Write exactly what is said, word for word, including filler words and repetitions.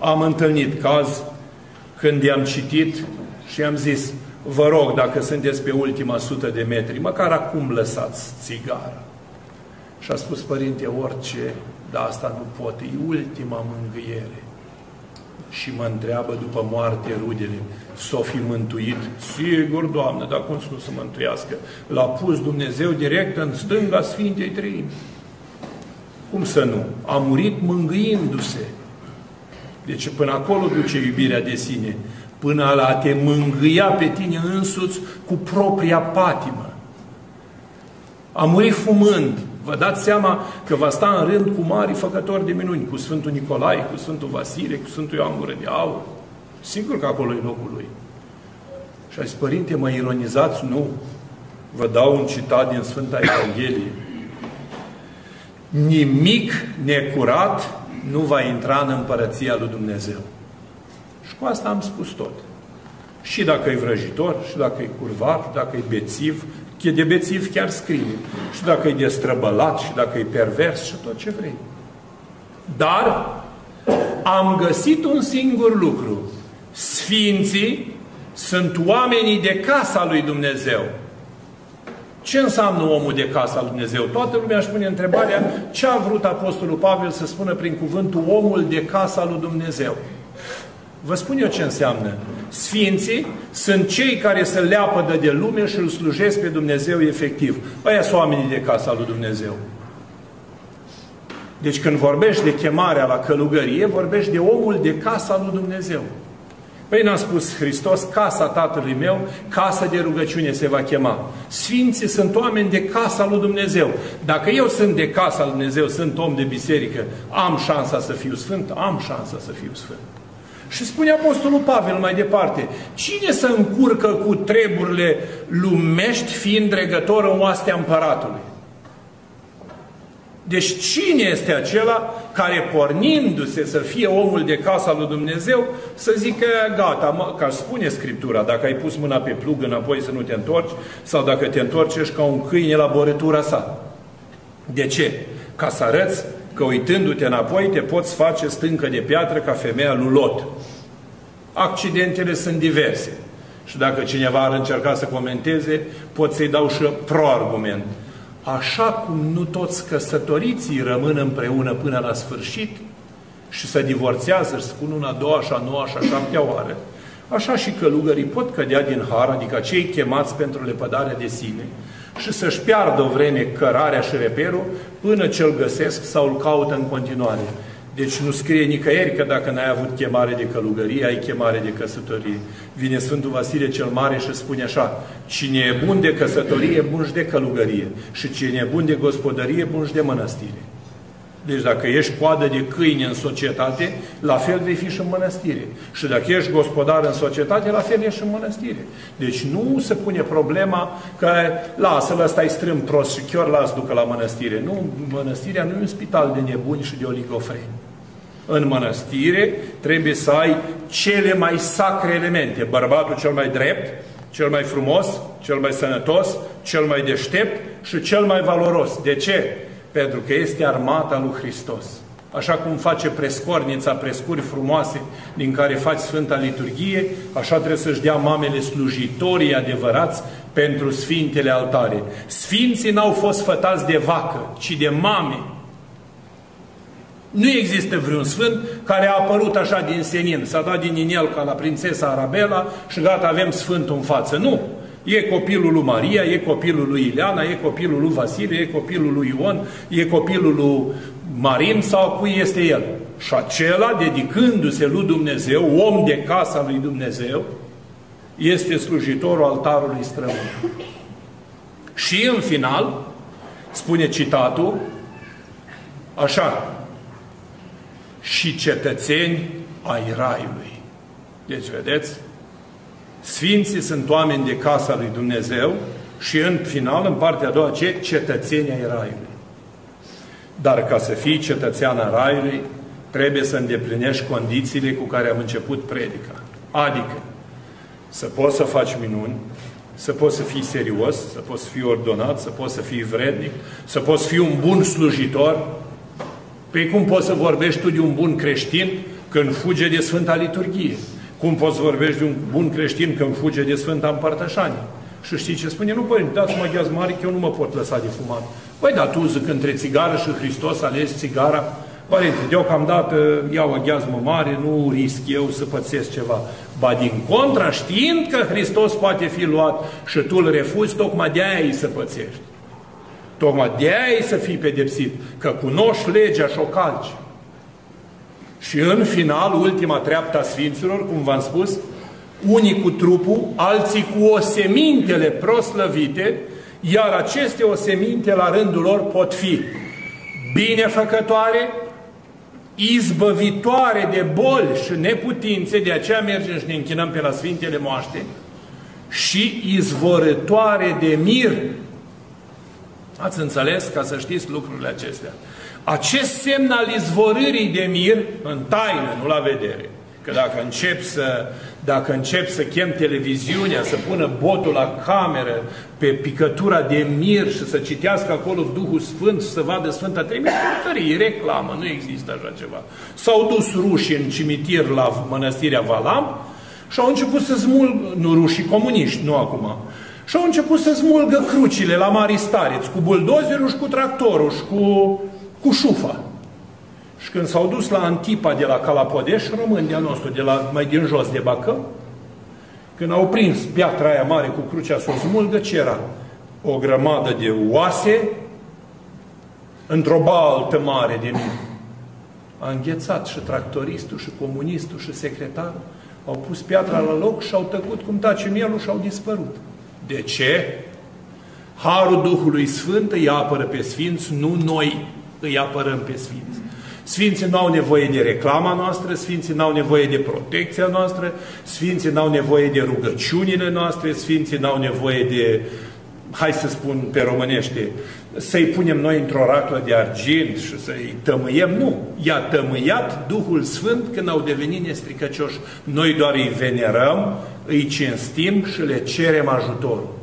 am întâlnit caz când i-am citit și i-am zis, vă rog, dacă sunteți pe ultima sută de metri, măcar acum lăsați țigara. Și a spus, părinte, orice, dar asta nu poate, e ultima mângâiere. Și mă întreabă după moarte rudele, s-o fi mântuit? Sigur, Doamne, dar cum să nu se mântuiască? L-a pus Dumnezeu direct în stânga Sfintei Treimi. Cum să nu? A murit mângâindu-se. Deci până acolo duce iubirea de sine, până la a te mângâia pe tine însuți cu propria patimă. A murit fumând. Vă dați seama că va sta în rând cu mari făcători de minuni, cu Sfântul Nicolae, cu Sfântul Vasile, cu Sfântul Ioan de Aur. Sigur că acolo e locul lui. Și a zis, părinte, mă ironizați? Nu. Vă dau un citat din Sfânta Evanghelie. Nimic necurat nu va intra în Împărăția lui Dumnezeu. Și cu asta am spus tot. Și dacă e vrăjitor, și dacă e curvar, și dacă e bețiv, că e de bețiv chiar scrie. Și dacă e destrăbălat, și dacă e pervers, și tot ce vrei. Dar am găsit un singur lucru. Sfinții sunt oamenii de casa lui Dumnezeu. Ce înseamnă omul de casa lui Dumnezeu? Toată lumea își pune întrebarea ce a vrut Apostolul Pavel să spună prin cuvântul omul de casa lui Dumnezeu. Vă spun eu ce înseamnă. Sfinții sunt cei care se leapădă de lume și îl slujesc pe Dumnezeu efectiv. Aia sunt oamenii de casa lui Dumnezeu. Deci când vorbești de chemarea la călugărie, vorbești de omul de casa lui Dumnezeu. Păi n-a spus Hristos, casa Tatălui meu, casa de rugăciune se va chema. Sfinții sunt oameni de casa lui Dumnezeu. Dacă eu sunt de casa lui Dumnezeu, sunt om de biserică, am șansa să fiu sfânt? Am șansa să fiu sfânt. Și spune Apostolul Pavel mai departe, cine se încurcă cu treburile lumești fiind regător în oastea împăratului? Deci cine este acela care, pornindu-se să fie omul de casa lui Dumnezeu, să zică, gata, mă, ca spune Scriptura, dacă ai pus mâna pe plug înapoi să nu te întorci, sau dacă te întorci ești ca un câine la borătura sa. De ce? Ca să arăți că uitându-te înapoi te poți face stâncă de piatră ca femeia lui Lot. Accidentele sunt diverse. Și dacă cineva ar încerca să comenteze, pot să-i dau și pro-argument. Așa cum nu toți căsătoriții rămân împreună până la sfârșit și se divorțează și spun una, doua, și a noua, și a șaptea oară, așa și călugării pot cădea din har, adică cei chemați pentru lepădarea de sine, și să-și piardă o vreme cărarea și reperul până ce îl găsesc sau îl caută în continuare. Deci nu scrie nicăieri că dacă n-ai avut chemare de călugărie, ai chemare de căsătorie. Vine Sfântul Vasile cel Mare și spune așa, cine e bun de căsătorie, e bun și de călugărie. Și cine e bun de gospodărie, e bun și de mănăstire. Deci dacă ești coadă de câine în societate, la fel vei fi și în mănăstire. Și dacă ești gospodar în societate, la fel ești în mănăstire. Deci nu se pune problema că lasă-l, ăsta-i strâmb prost și chiar las ducă la mănăstire. Nu, mănăstirea nu e un spital de nebuni și de oligofreni. În mănăstire trebuie să ai cele mai sacre elemente. Bărbatul cel mai drept, cel mai frumos, cel mai sănătos, cel mai deștept și cel mai valoros. De ce? Pentru că este armata lui Hristos. Așa cum face prescornița prescuri frumoase din care faci Sfânta Liturghie, așa trebuie să-și dea mamele slujitorii adevărați pentru Sfintele Altare. Sfinții n-au fost fătați de vacă, ci de mame. Nu există vreun sfânt care a apărut așa din senin, s-a dat din inel ca la Prințesa Arabela și gata, avem sfântul în față. Nu! E copilul lui Maria, e copilul lui Ileana, e copilul lui Vasile, e copilul lui Ion, e copilul lui Marim sau cui este el. Și acela, dedicându-se lui Dumnezeu, om de casa lui Dumnezeu, este slujitorul altarului străbun. Și în final, spune citatul, așa, și cetățeni ai Raiului. Deci, vedeți? Sfinții sunt oameni de casa lui Dumnezeu și în final, în partea a doua, ce? Cetățenii ai Raiului. Dar ca să fii cetățean al Raiului, trebuie să îndeplinești condițiile cu care am început predica. Adică, să poți să faci minuni, să poți să fii serios, să poți să fii ordonat, să poți să fii vrednic, să poți fi un bun slujitor. Păi cum poți să vorbești tu de un bun creștin când fuge de Sfânta Liturghie. Cum poți vorbești de un bun creștin când fuge de Sfânta Împărtășanie? Și știi ce spune? Nu, părinte, dați-mă gheazmare că eu nu mă pot lăsa de fumat. Păi, dar tu zic, între țigară și Hristos alegi țigara? Părinte, deocamdată iau o gheazmă mare, nu risc eu să pățesc ceva. Ba din contra, știind că Hristos poate fi luat și tu îl refuzi, tocmai de-aia îi să pățești. Tocmai de-aia îi să fii pedepsit, că cunoști legea și o calci. Și în final, ultima treaptă a Sfinților, cum v-am spus, unii cu trupul, alții cu osemintele proslăvite, iar aceste oseminte la rândul lor pot fi binefăcătoare, izbăvitoare de boli și neputințe, de aceea mergem și ne închinăm pe la Sfintele Moaște, și izvorătoare de mir. Ați înțeles? Ca să știți lucrurile acestea. Acest semn al izvorârii de mir, în taină, nu la vedere, că dacă încep să, dacă încep să chem televiziunea, să pună botul la cameră pe picătura de mir și să citească acolo Duhul Sfânt și să vadă Sfânta Treime, e reclamă, nu există așa ceva. S-au dus rușii în cimitir la mănăstirea Valam și au început să smulgă, nu rușii comuniști, nu acum, și au început să smulgă crucile la Mari Stareț, cu buldozerul și cu tractorul și cu... cu șufa. Și când s-au dus la Antipa de la Calapodeș, român de-al nostru, de la, mai din jos de Bacău, când au prins piatra aia mare cu crucea să o smulgă, ce era? O grămadă de oase într-o baltă mare de mir. A înghețat și tractoristul, și comunistul, și secretarul. Au pus piatra la loc și au tăcut cum tace mielul și au dispărut. De ce? Harul Duhului Sfânt îi apără pe Sfinți, nu noi îi apărăm pe Sfinți. Sfinții n-au nevoie de reclama noastră, Sfinții n-au nevoie de protecția noastră, Sfinții n-au nevoie de rugăciunile noastre, Sfinții n-au nevoie de, hai să spun pe românește, să-i punem noi într-o raclă de argint și să-i tămâiem. Nu! I-a tămâiat Duhul Sfânt când au devenit nestricăcioși. Noi doar îi venerăm, îi cinstim și le cerem ajutorul.